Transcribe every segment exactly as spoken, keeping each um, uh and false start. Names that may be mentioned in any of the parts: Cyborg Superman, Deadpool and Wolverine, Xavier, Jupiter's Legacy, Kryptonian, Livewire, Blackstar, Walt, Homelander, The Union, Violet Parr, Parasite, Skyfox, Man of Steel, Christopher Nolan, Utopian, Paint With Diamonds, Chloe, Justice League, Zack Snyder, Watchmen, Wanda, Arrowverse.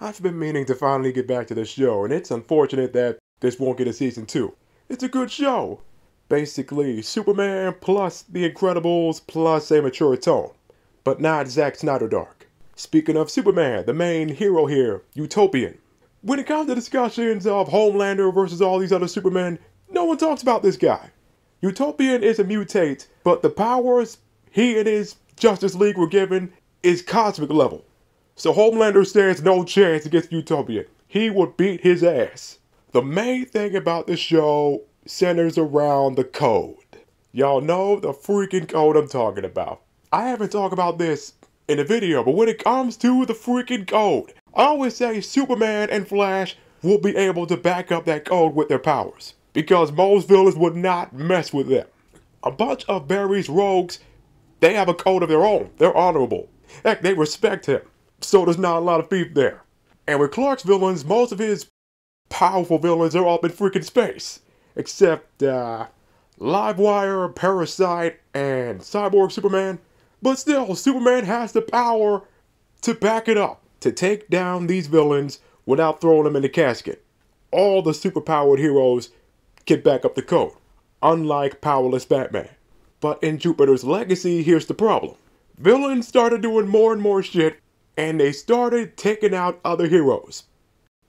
I've been meaning to finally get back to the show, and it's unfortunate that this won't get a season two. It's a good show. Basically, Superman plus The Incredibles plus a mature tone, but not Zack Snyder dark. Speaking of Superman, the main hero here, Utopian. When it comes to discussions of Homelander versus all these other Supermen, no one talks about this guy. Utopian is a mutate, but the powers he and his Justice League were given is cosmic level. So Homelander stands no chance against Utopian. He would beat his ass. The main thing about this show centers around the code. Y'all know the freaking code I'm talking about. I haven't talked about this in a video, but when it comes to the freaking code, I always say Superman and Flash will be able to back up that code with their powers, because most villains would not mess with them. A bunch of Barry's rogues, they have a code of their own. They're honorable. Heck, they respect him. So there's not a lot of beef there. And with Clark's villains, most of his powerful villains are up in freaking space. Except, uh, Livewire, Parasite, and Cyborg Superman. But still, Superman has the power to back it up, to take down these villains without throwing them in the casket. All the superpowered heroes can back up the code, unlike powerless Batman. But in Jupiter's Legacy, here's the problem. Villains started doing more and more shit, and they started taking out other heroes.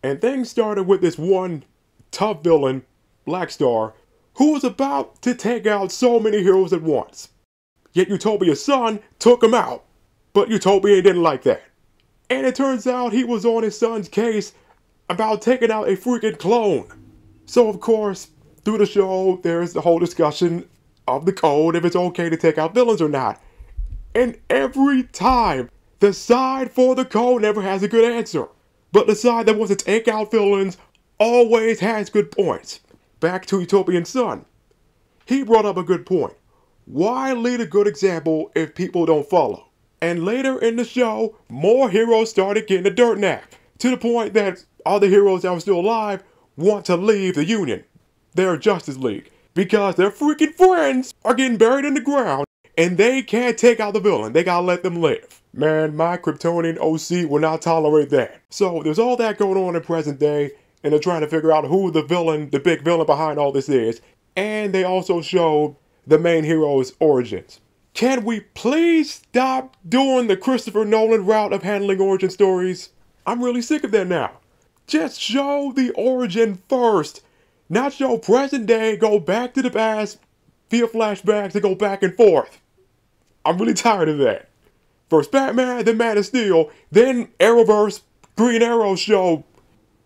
And things started with this one tough villain, Blackstar, who was about to take out so many heroes at once. Yet Utopia's son took him out. But Utopia didn't like that. And it turns out he was on his son's case about taking out a freaking clone. So of course, through the show, there's the whole discussion of the code, if it's okay to take out villains or not. And every time, the side for the code never has a good answer. But the side that wants to take out villains always has good points. Back to Utopian Sun. He brought up a good point. Why lead a good example if people don't follow? And later in the show, more heroes started getting a dirt nap, to the point that all the heroes that were still alive want to leave the Union, their Justice League, because their freaking friends are getting buried in the ground and they can't take out the villain. They gotta let them live. Man, my Kryptonian O C will not tolerate that. So there's all that going on in present day, and they're trying to figure out who the villain, the big villain behind all this is. And they also showed the main hero's origins. Can we please stop doing the Christopher Nolan route of handling origin stories? I'm really sick of that now. Just show the origin first. Not show present day, go back to the past, via flashbacks, and go back and forth. I'm really tired of that. First Batman, then Man of Steel, then Arrowverse, Green Arrow show,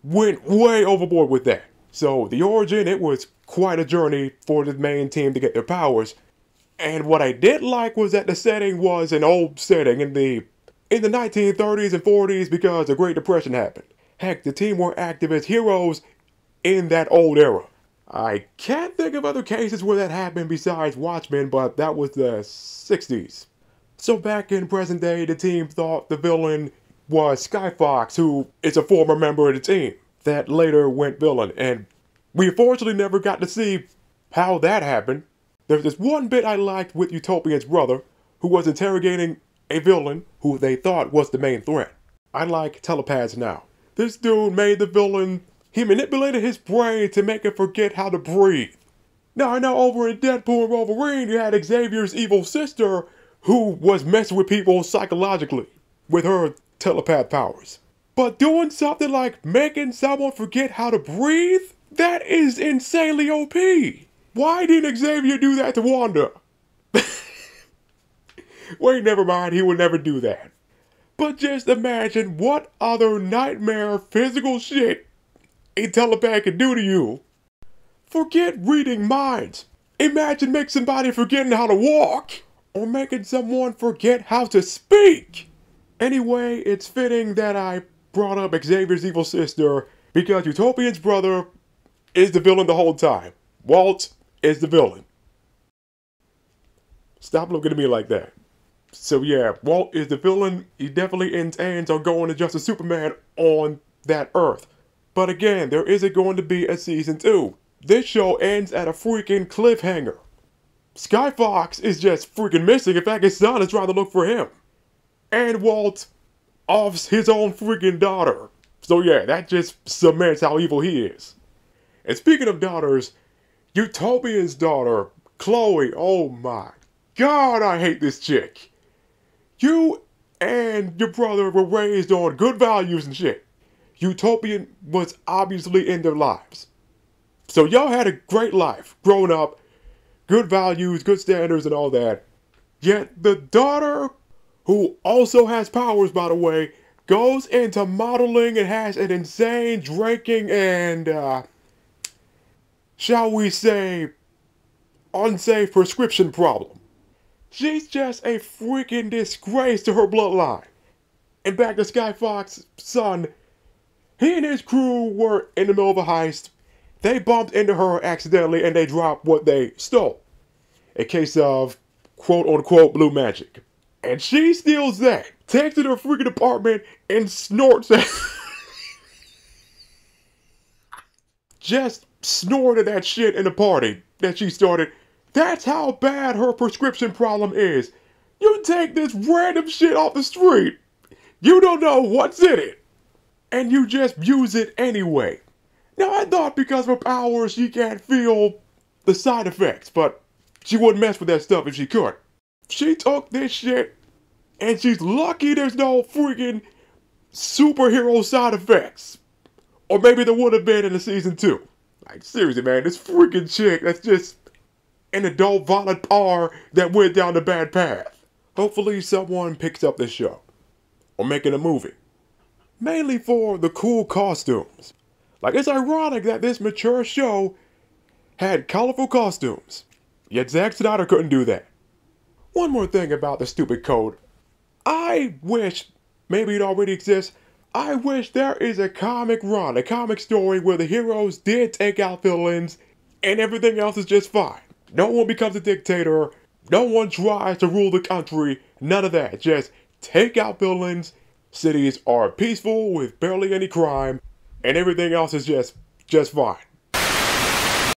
went way overboard with that. So the origin, it was quite a journey for the main team to get their powers. And what I did like was that the setting was an old setting in the in the nineteen thirties and forties, because the Great Depression happened. Heck, the team were active as heroes in that old era. I can't think of other cases where that happened besides Watchmen, but that was the sixties. So back in present day, the team thought the villain was Skyfox, who is a former member of the team that later went villain, and we unfortunately never got to see how that happened. There's this one bit I liked with Utopian's brother, who was interrogating a villain who they thought was the main threat. I like telepaths now. This dude made the villain, he manipulated his brain to make it forget how to breathe. Now I know over in Deadpool and Wolverine, you had Xavier's evil sister who was messing with people psychologically with her telepath powers. But doing something like making someone forget how to breathe? That is insanely O P. Why didn't Xavier do that to Wanda? Wait, never mind, he would never do that. But just imagine what other nightmare physical shit a telepath can do to you. Forget reading minds. Imagine making somebody forgetting how to walk, or making someone forget how to speak. Anyway, it's fitting that I brought up Xavier's evil sister, because Utopian's brother is the villain the whole time. Walt is the villain. Stop looking at me like that. So yeah, Walt is the villain. He definitely intends on going to Justice Superman on that Earth. But again, there isn't going to be a season two. This show ends at a freaking cliffhanger. Skyfox is just freaking missing. In fact, his son is trying to look for him. And Walt offs his own freaking daughter. So yeah, that just cements how evil he is. And speaking of daughters, Utopian's daughter, Chloe, oh my god, I hate this chick. You and your brother were raised on good values and shit. Utopian was obviously in their lives. So y'all had a great life, growing up, good values, good standards and all that. Yet the daughter, who also has powers by the way, goes into modeling and has an insane drinking and, uh, shall we say, unsafe prescription problem. She's just a freaking disgrace to her bloodline. And back to Skyfox's son, he and his crew were in the middle of a heist. They bumped into her accidentally and they dropped what they stole. A case of quote-unquote blue magic. And she steals that, takes it to her freaking apartment, and snorts it. Just snorted that shit in the party that she started. That's how bad her prescription problem is. You take this random shit off the street, you don't know what's in it, and you just use it anyway. Now I thought because of her powers she can't feel the side effects, but she wouldn't mess with that stuff if she could. She took this shit, and she's lucky there's no freaking superhero side effects. Or maybe there would have been in the season two. Like, seriously, man, this freaking chick, that's just an adult Violet Parr that went down the bad path. Hopefully someone picks up this show. Or making a movie. Mainly for the cool costumes. Like, it's ironic that this mature show had colorful costumes. Yet Zack Snyder couldn't do that. One more thing about the stupid code. I wish, maybe it already exists, I wish there is a comic run, a comic story where the heroes did take out villains and everything else is just fine. No one becomes a dictator, no one tries to rule the country, none of that. Just take out villains, cities are peaceful with barely any crime, and everything else is just, just fine.